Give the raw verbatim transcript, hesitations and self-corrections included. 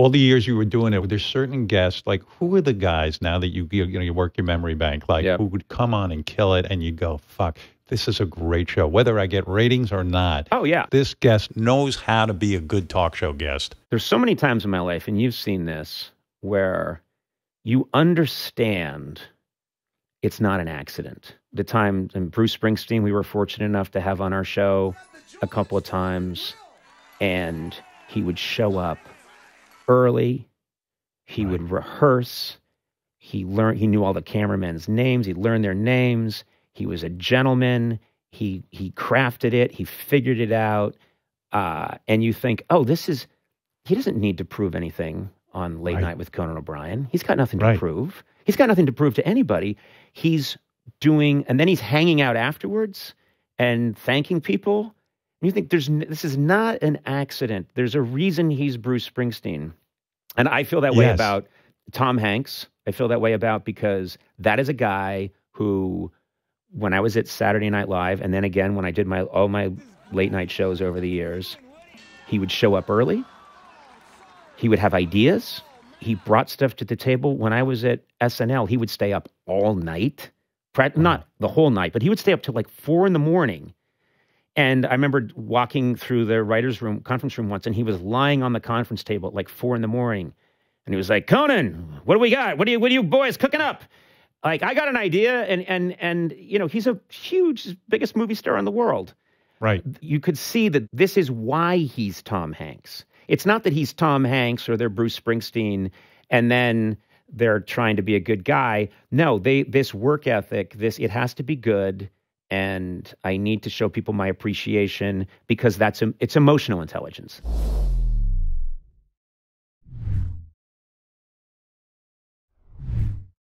all the years you were doing it, there's certain guests, like, who are the guys now that you, you know, you work your memory bank, like, yep. who would come on and kill it, and you go, fuck, this is a great show, whether I get ratings or not. Oh, yeah. This guest knows how to be a good talk show guest. There's so many times in my life, and you've seen this, where you understand it's not an accident. The time, and Bruce Springsteen, we were fortunate enough to have on our show a couple of times, and he would show up early, he right. would rehearse, he learned, he knew all the cameramen's names, he learned their names, he was a gentleman, he, he crafted it, he figured it out, uh, and you think, oh, this is, he doesn't need to prove anything on Late right. Night with Conan O'Brien. He's got nothing to right. prove. He's got nothing to prove to anybody. He's doing, and then he's hanging out afterwards and thanking people. And you think, there's, this is not an accident. There's a reason he's Bruce Springsteen. And I feel that yes. way about Tom Hanks. I feel that way about, because that is a guy who, when I was at Saturday Night Live, and then again when I did my all my late night shows over the years, he would show up early. He would have ideas. He brought stuff to the table. When I was at S N L, he would stay up all night. Not the whole night, but he would stay up till like four in the morning. And I remember walking through the writer's room, conference room once, and he was lying on the conference table at like four in the morning. And he was like, Conan, what do we got? What do you, what are you boys cooking up? Like, I got an idea. And, and, and, you know, he's a huge, biggest movie star in the world. Right. You could see that this is why he's Tom Hanks. It's not that he's Tom Hanks or they're Bruce Springsteen and then they're trying to be a good guy. No, they, this work ethic, this, it has to be good. And I need to show people my appreciation, because that's, it's emotional intelligence.